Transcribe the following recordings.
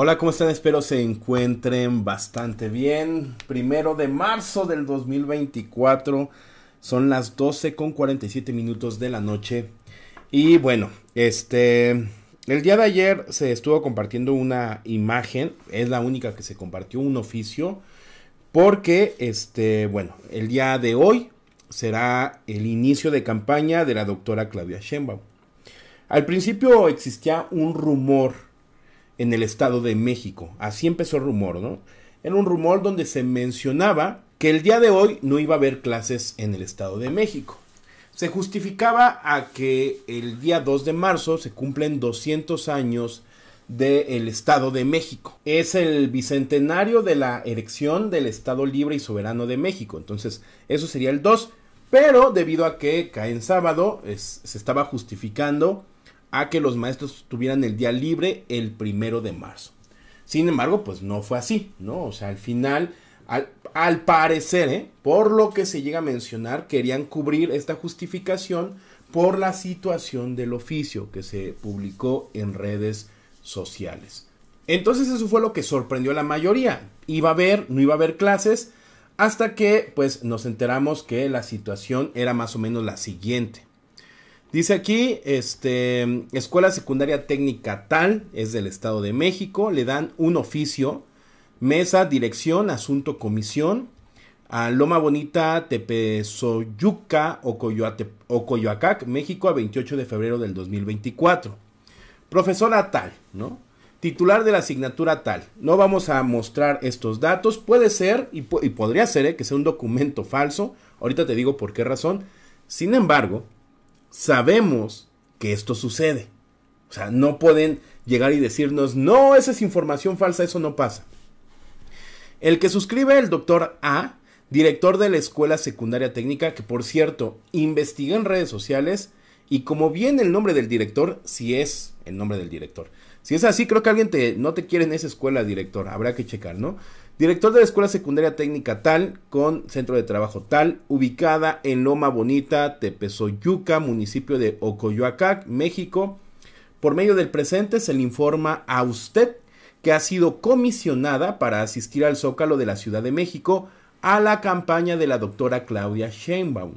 Hola, ¿cómo están? Espero se encuentren bastante bien. 1 de marzo del 2024, son las 12:47 de la noche. Y bueno, el día de ayer se estuvo compartiendo una imagen, es la única que se compartió, un oficio, porque, bueno, el día de hoy será el inicio de campaña de la doctora Claudia Sheinbaum. Al principio existía un rumor en el Estado de México, así empezó el rumor, ¿no? Era un rumor donde se mencionaba que el día de hoy no iba a haber clases en el Estado de México. Se justificaba a que el día 2 de marzo se cumplen 200 años del Estado de México. Es el bicentenario de la erección del Estado Libre y Soberano de México, entonces eso sería el 2, pero debido a que cae en sábado, se estaba justificando a que los maestros tuvieran el día libre el 1 de marzo. Sin embargo, pues no fue así, ¿no? O sea, al final, al parecer, por lo que se llega a mencionar, querían cubrir esta justificación por la situación del oficio que se publicó en redes sociales. Entonces eso fue lo que sorprendió a la mayoría. Iba a haber, no iba a haber clases, hasta que pues nos enteramos que la situación era más o menos la siguiente. Dice aquí, escuela secundaria técnica tal, es del Estado de México, le dan un oficio, mesa, dirección, asunto, comisión, a Loma Bonita, Tepezoyuca, Ocoyoacac, México, a 28 de febrero del 2024. Profesora tal, ¿no? Titular de la asignatura tal. No vamos a mostrar estos datos, puede ser, y podría ser, que sea un documento falso, ahorita te digo por qué razón. Sin embargo, sabemos que esto sucede. O sea, no pueden llegar y decirnos, no, esa es información falsa, eso no pasa. El que suscribe el doctor A, director de la escuela secundaria técnica, que por cierto, investigué en redes sociales, y como viene el nombre del director, si es el nombre del director. Si es así, creo que alguien no te quiere en esa escuela, director, habrá que checar, ¿no? Director de la escuela secundaria técnica tal, con centro de trabajo tal, ubicada en Loma Bonita, Tepezoyuca, municipio de Ocoyoacac, México. Por medio del presente se le informa a usted que ha sido comisionada para asistir al Zócalo de la Ciudad de México a la campaña de la doctora Claudia Sheinbaum.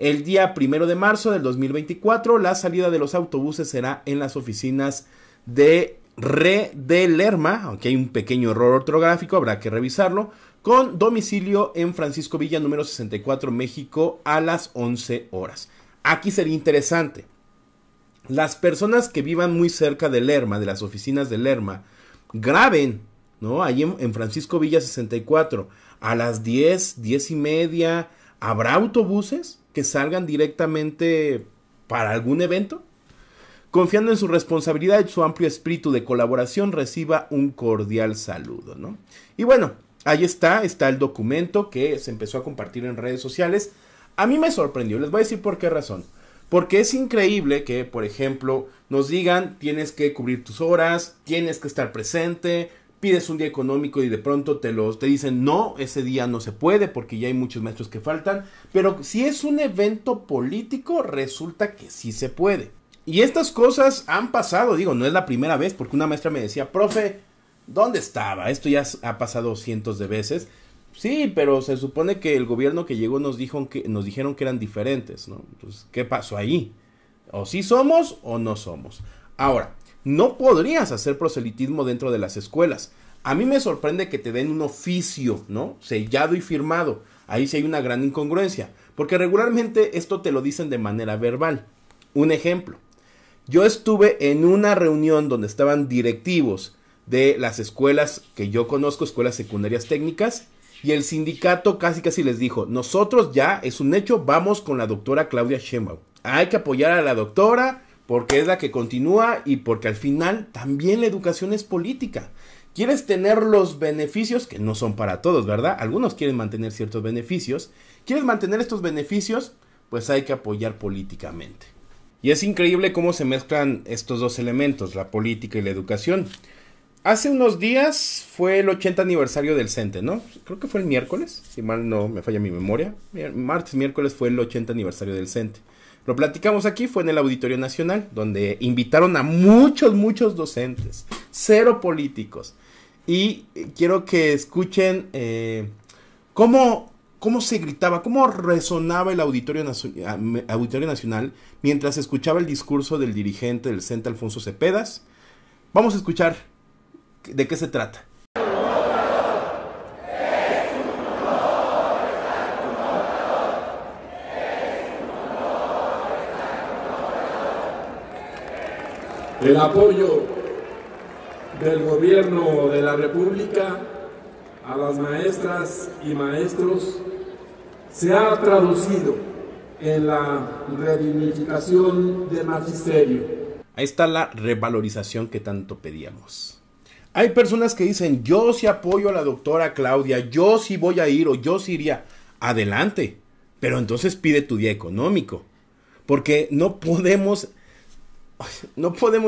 El día 1 de marzo del 2024, la salida de los autobuses será en las oficinas de Lerma, aunque hay un pequeño error ortográfico, habrá que revisarlo, con domicilio en Francisco Villa, número 64, México, a las 11 horas. Aquí sería interesante. Las personas que vivan muy cerca de Lerma, de las oficinas de Lerma, graben, ¿no? Ahí en Francisco Villa 64, a las 10, 10 y media, ¿habrá autobuses que salgan directamente para algún evento? Confiando en su responsabilidad y su amplio espíritu de colaboración, reciba un cordial saludo, ¿no? Y bueno, ahí está el documento que se empezó a compartir en redes sociales. A mí me sorprendió, les voy a decir por qué razón. Porque es increíble que, por ejemplo, nos digan, tienes que cubrir tus horas, tienes que estar presente, pides un día económico y de pronto te dicen, no, ese día no se puede porque ya hay muchos maestros que faltan. Pero si es un evento político, resulta que sí se puede. Y estas cosas han pasado, digo, no es la primera vez, porque una maestra me decía, profe, ¿dónde estaba? Esto ya ha pasado cientos de veces. Sí, pero se supone que el gobierno que llegó nos dijeron que eran diferentes, ¿no? Entonces, ¿qué pasó ahí? O sí somos o no somos. Ahora, no podrías hacer proselitismo dentro de las escuelas. A mí me sorprende que te den un oficio, ¿no? Sellado y firmado. Ahí sí hay una gran incongruencia, porque regularmente esto te lo dicen de manera verbal. Un ejemplo. Yo estuve en una reunión donde estaban directivos de las escuelas que yo conozco, escuelas secundarias técnicas, y el sindicato casi les dijo, nosotros ya, es un hecho, vamos con la doctora Claudia Sheinbaum. Hay que apoyar a la doctora porque es la que continúa y porque al final también la educación es política. Quieres tener los beneficios, que no son para todos, ¿verdad? Algunos quieren mantener ciertos beneficios. ¿Quieres mantener estos beneficios? Pues hay que apoyar políticamente. Y es increíble cómo se mezclan estos dos elementos, la política y la educación. Hace unos días fue el 80 aniversario del CNTE, ¿no? Creo que fue el miércoles, si mal no me falla mi memoria. Martes, miércoles fue el 80 aniversario del CNTE. Lo platicamos aquí, fue en el Auditorio Nacional, donde invitaron a muchos docentes. cero políticos. Y quiero que escuchen cómo se gritaba, cómo resonaba el Auditorio Nacional mientras escuchaba el discurso del dirigente del CNTE, Alfonso Cepedas. Vamos a escuchar de qué se trata. El apoyo del Gobierno de la República a las maestras y maestros se ha traducido en la redignificación del magisterio. Ahí está la revalorización que tanto pedíamos. Hay personas que dicen, yo sí apoyo a la doctora Claudia, yo sí voy a ir o yo sí iría. Adelante, pero entonces pide tu día económico, porque no podemos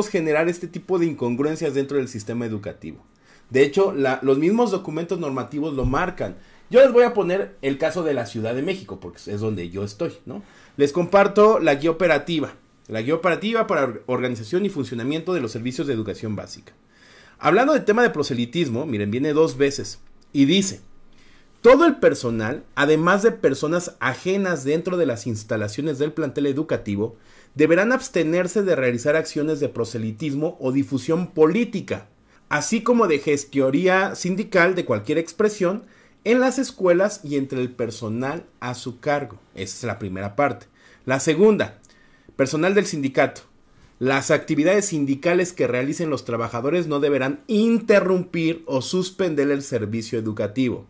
generar este tipo de incongruencias dentro del sistema educativo. De hecho, los mismos documentos normativos lo marcan. Yo les voy a poner el caso de la Ciudad de México, porque es donde yo estoy, ¿no? Les comparto la guía operativa. La guía operativa para organización y funcionamiento de los servicios de educación básica. Hablando del tema de proselitismo, miren, viene dos veces. Y dice, todo el personal, además de personas ajenas dentro de las instalaciones del plantel educativo, deberán abstenerse de realizar acciones de proselitismo o difusión política, así como de gestoría sindical de cualquier expresión en las escuelas y entre el personal a su cargo. Esa es la primera parte. La segunda, personal del sindicato. Las actividades sindicales que realicen los trabajadores no deberán interrumpir o suspender el servicio educativo,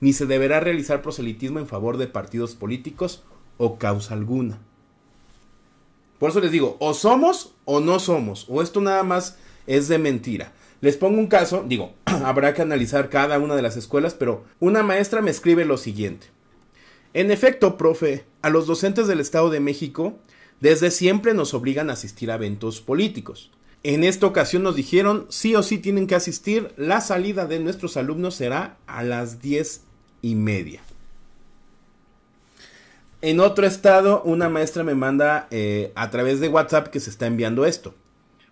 ni se deberá realizar proselitismo en favor de partidos políticos o causa alguna. Por eso les digo, o somos o no somos, o esto nada más es de mentira. Les pongo un caso, digo, habrá que analizar cada una de las escuelas, pero una maestra me escribe lo siguiente. En efecto, profe, a los docentes del Estado de México desde siempre nos obligan a asistir a eventos políticos. En esta ocasión nos dijeron sí o sí tienen que asistir, la salida de nuestros alumnos será a las 10:30. En otro estado, una maestra me manda a través de WhatsApp que se está enviando esto.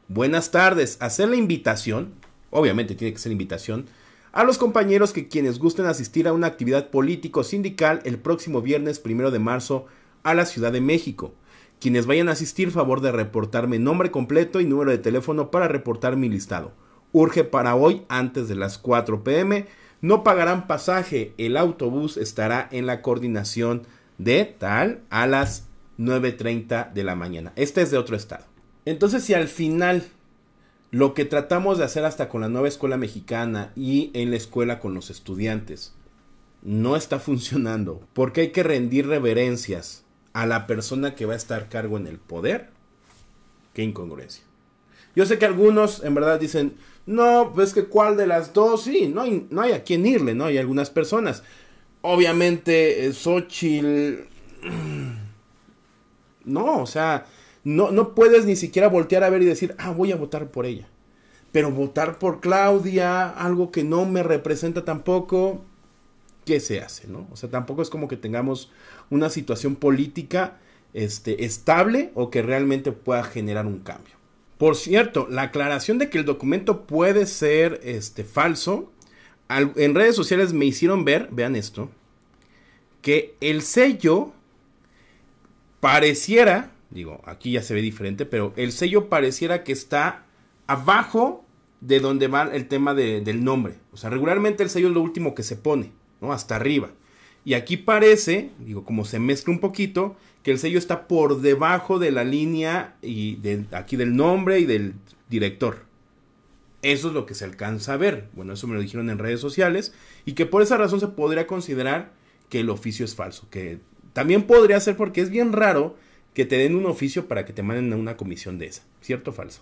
Buenas tardes, hacer la invitación, obviamente tiene que ser invitación, a los compañeros que quienes gusten asistir a una actividad político-sindical el próximo viernes 1 de marzo a la Ciudad de México. Quienes vayan a asistir, favor de reportarme nombre completo y número de teléfono para reportar mi listado. Urge para hoy antes de las 4 p.m. No pagarán pasaje, el autobús estará en la coordinación de tal a las 9:30 de la mañana. Este es de otro estado. Entonces, si al final lo que tratamos de hacer hasta con la Nueva Escuela Mexicana y en la escuela con los estudiantes no está funcionando, porque hay que rendir reverencias a la persona que va a estar a cargo en el poder, qué incongruencia. Yo sé que algunos en verdad dicen, no, pues que cuál de las dos, sí, no hay a quién irle, ¿no? Hay algunas personas. Obviamente, Xochitl... No, o sea... No puedes ni siquiera voltear a ver y decir, voy a votar por ella. Pero votar por Claudia, algo que no me representa tampoco, ¿qué se hace, no? O sea, tampoco es como que tengamos una situación política estable o que realmente pueda generar un cambio. Por cierto, la aclaración de que el documento puede ser falso, en redes sociales me hicieron ver, vean esto, que el sello pareciera... Digo, aquí ya se ve diferente, pero el sello pareciera que está abajo de donde va el tema del nombre. O sea, regularmente el sello es lo último que se pone, ¿no? Hasta arriba. Y aquí parece, digo, como se mezcla un poquito, que el sello está por debajo de la línea y aquí del nombre y del director. Eso es lo que se alcanza a ver. Bueno, eso me lo dijeron en redes sociales. Y que por esa razón se podría considerar que el oficio es falso. Que también podría ser porque es bien raro que te den un oficio para que te manden a una comisión de esa. ¿Cierto o falso?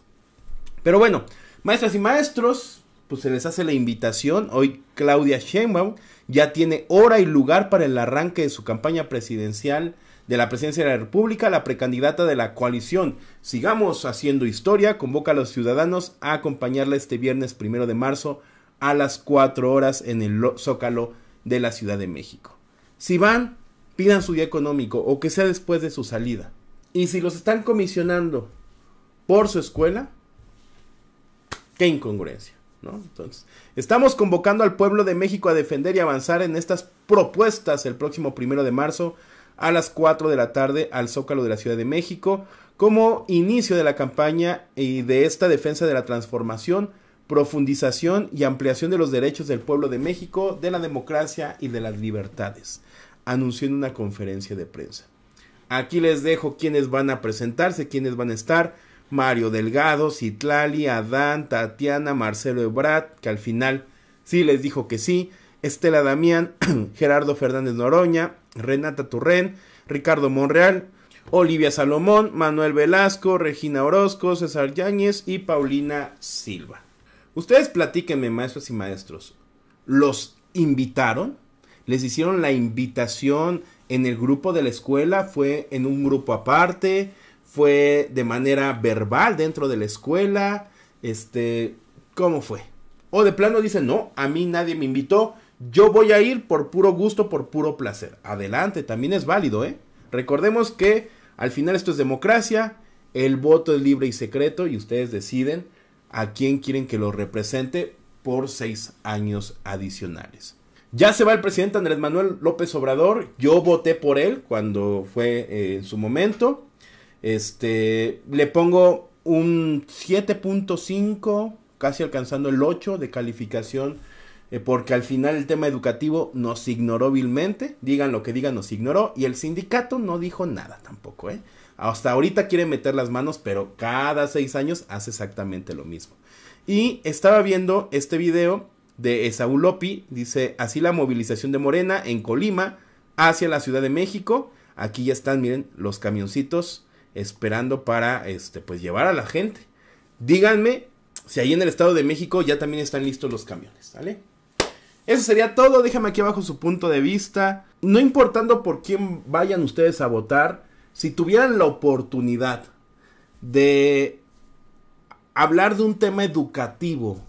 Pero bueno, maestras y maestros, pues se les hace la invitación. Hoy Claudia Sheinbaum ya tiene hora y lugar para el arranque de su campaña presidencial de la presidencia de la República. La precandidata de la coalición Sigamos Haciendo Historia convoca a los ciudadanos a acompañarla este viernes 1 de marzo a las 4 horas en el Zócalo de la Ciudad de México. Si van, pidan su día económico o que sea después de su salida. Y si los están comisionando por su escuela, Qué incongruencia, ¿no? Entonces, estamos convocando al pueblo de México a defender y avanzar en estas propuestas el próximo 1 de marzo a las 4 de la tarde al Zócalo de la Ciudad de México, como inicio de la campaña y de esta defensa de la transformación, profundización y ampliación de los derechos del pueblo de México, de la democracia y de las libertades, anunció en una conferencia de prensa. Aquí les dejo quienes van a presentarse, quienes van a estar: Mario Delgado, Citlali, Adán, Tatiana, Marcelo Ebrard, que al final sí les dijo que sí, Estela Damián, Gerardo Fernández Noroña, Renata Turrén, Ricardo Monreal, Olivia Salomón, Manuel Velasco, Regina Orozco, César Yáñez y Paulina Silva. Ustedes platíquenme, maestros y maestros, ¿los invitaron? ¿Les hicieron la invitación en el grupo de la escuela? ¿Fue en un grupo aparte? ¿Fue de manera verbal dentro de la escuela? ¿Cómo fue? O de plano dicen, no, a mí nadie me invitó, yo voy a ir por puro gusto, por puro placer. Adelante, también es válido, ¿eh? Recordemos que al final esto es democracia, el voto es libre y secreto y ustedes deciden a quién quieren que lo represente por 6 años adicionales. Ya se va el presidente Andrés Manuel López Obrador. Yo voté por él cuando fue en su momento. Le pongo un 7.5, casi alcanzando el 8 de calificación, porque al final el tema educativo nos ignoró vilmente. Digan lo que digan, nos ignoró. Y el sindicato no dijo nada tampoco, ¿eh? Hasta ahorita quieren meter las manos, pero cada 6 años hace exactamente lo mismo. Y estaba viendo este video de Esaú Lopi, dice, así la movilización de Morena en Colima hacia la Ciudad de México. Aquí ya están, miren, los camioncitos esperando para, pues, llevar a la gente. Díganme si ahí en el Estado de México ya también están listos los camiones, ¿sale? Eso sería todo, déjame aquí abajo su punto de vista. No importando por quién vayan ustedes a votar, si tuvieran la oportunidad de hablar de un tema educativo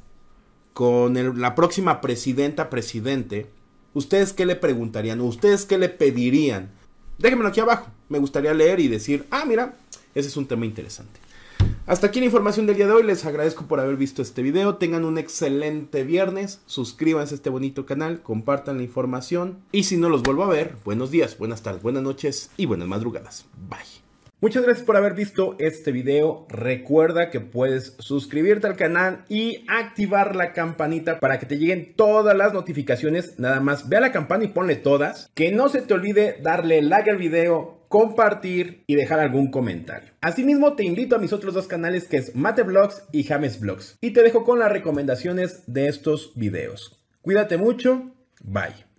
con la próxima presidente, ¿ustedes qué le preguntarían? ¿Ustedes qué le pedirían? Déjenmelo aquí abajo, me gustaría leer y decir, ah, mira, ese es un tema interesante. Hasta aquí la información del día de hoy, les agradezco por haber visto este video, tengan un excelente viernes, suscríbanse a este bonito canal, compartan la información y si no los vuelvo a ver, buenos días, buenas tardes, buenas noches y buenas madrugadas, bye. Muchas gracias por haber visto este video, recuerda que puedes suscribirte al canal y activar la campanita para que te lleguen todas las notificaciones, nada más ve a la campana y ponle todas, que no se te olvide darle like al video, compartir y dejar algún comentario. Asimismo te invito a mis otros 2 canales que es MateVlogs y James Vlogs y te dejo con las recomendaciones de estos videos. Cuídate mucho, bye.